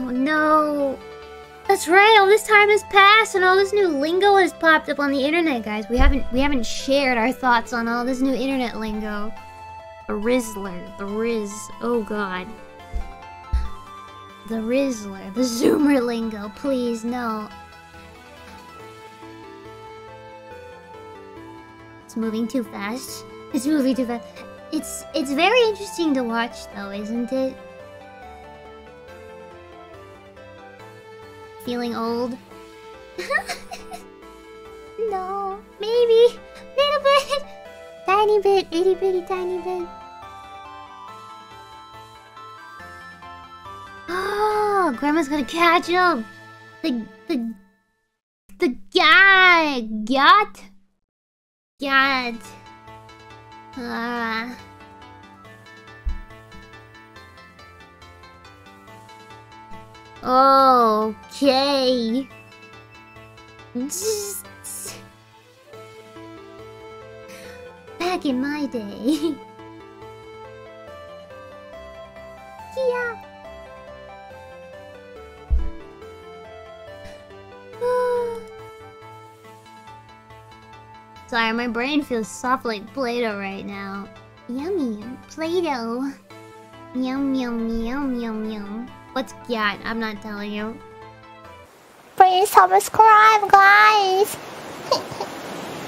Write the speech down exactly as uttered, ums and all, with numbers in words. Oh no! That's right, all this time has passed and all this new lingo has popped up on the internet, guys. We haven't we haven't shared our thoughts on all this new internet lingo. A Rizzler, the Riz, oh god. The Rizzler, the Zoomer lingo, please, no. It's moving too fast. It's moving too fast. It's, it's very interesting to watch though, isn't it? Feeling old? No, maybe. Little bit. Tiny bit, itty bitty tiny bit. Oh, Grandma's gonna catch him. The the the guy got got. Ah. Okay. Just back in my day. Yeah. Sorry, my brain feels soft like Play-Doh right now. Yummy. Play-Doh. Yum, yum, yum, yum, yum. What's GYATT? I'm not telling you. Please subscribe, guys!